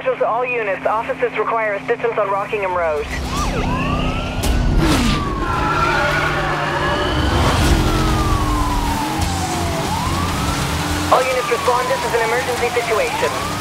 Essentials to all units. Officers require assistance on Rockingham Road. All units respond. This is an emergency situation.